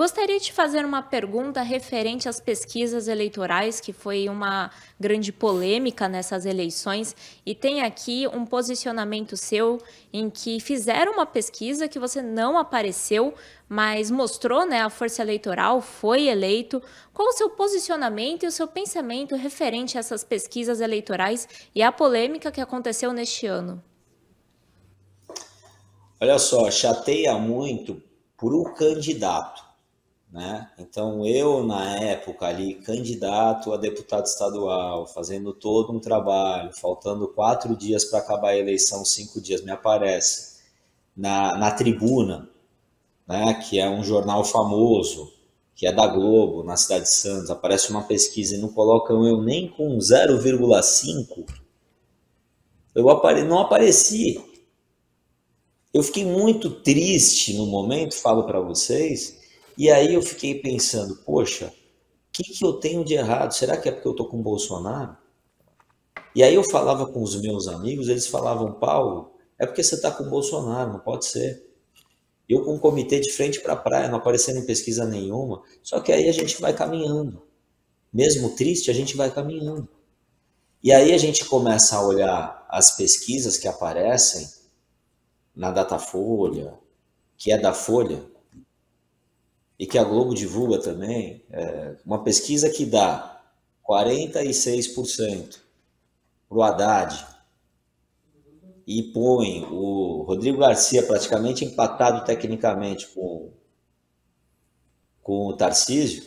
Gostaria de fazer uma pergunta referente às pesquisas eleitorais, que foi uma grande polêmica nessas eleições, e tem aqui um posicionamento seu em que fizeram uma pesquisa que você não apareceu, mas mostrou, né, a força eleitoral, foi eleito. Qual o seu posicionamento e o seu pensamento referente a essas pesquisas eleitorais e a polêmica que aconteceu neste ano? Olha só, chateia muito para o candidato, né? Então eu, na época ali, candidato a deputado estadual, fazendo todo um trabalho, faltando 4 dias para acabar a eleição, 5 dias, me aparece na Tribuna, né, que é um jornal famoso, que é da Globo, na cidade de Santos, aparece uma pesquisa e não colocam eu nem com 0,5, eu não apareci. Eu fiquei muito triste no momento, falo para vocês, e aí eu fiquei pensando, poxa, o que eu tenho de errado? Será que é porque eu tô com o Bolsonaro? E aí eu falava com os meus amigos, eles falavam, Paulo, é porque você tá com o Bolsonaro, não pode ser. Eu com o comitê de frente para a praia, não aparecendo em pesquisa nenhuma, só que aí a gente vai caminhando. Mesmo triste, a gente vai caminhando. E aí a gente começa a olhar as pesquisas que aparecem na Datafolha, que é da Folha, e que a Globo divulga também, uma pesquisa que dá 46% para o Haddad e põe o Rodrigo Garcia praticamente empatado tecnicamente com o Tarcísio,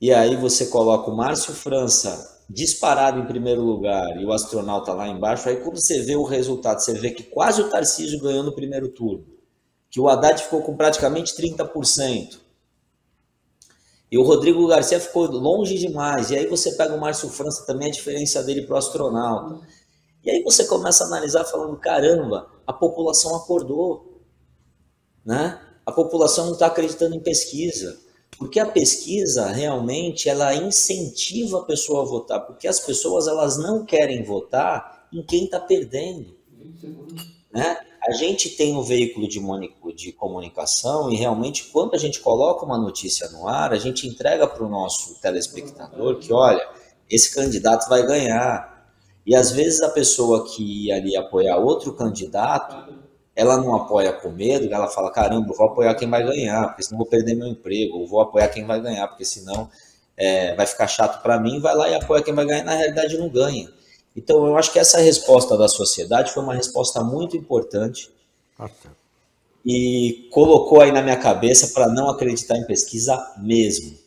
e aí você coloca o Márcio França disparado em primeiro lugar e o astronauta lá embaixo, aí quando você vê o resultado, você vê que quase o Tarcísio ganhou no primeiro turno, que o Haddad ficou com praticamente 30%, e o Rodrigo Garcia ficou longe demais, e aí você pega o Márcio França também, a diferença dele para o astronauta, e aí você começa a analisar falando, caramba, a população acordou, né? A população não está acreditando em pesquisa, porque a pesquisa realmente ela incentiva a pessoa a votar, porque as pessoas elas não querem votar em quem está perdendo, né? A gente tem um veículo de comunicação e realmente quando a gente coloca uma notícia no ar, a gente entrega para o nosso telespectador que olha, esse candidato vai ganhar, e às vezes a pessoa que ia ali apoiar outro candidato, ela não apoia com medo, ela fala, caramba, eu vou apoiar quem vai ganhar, porque senão eu vou perder meu emprego, eu vou apoiar quem vai ganhar, porque senão vai ficar chato para mim, vai lá e apoia quem vai ganhar, e na realidade não ganha. Então eu acho que essa resposta da sociedade foi uma resposta muito importante e colocou aí na minha cabeça para não acreditar em pesquisa mesmo.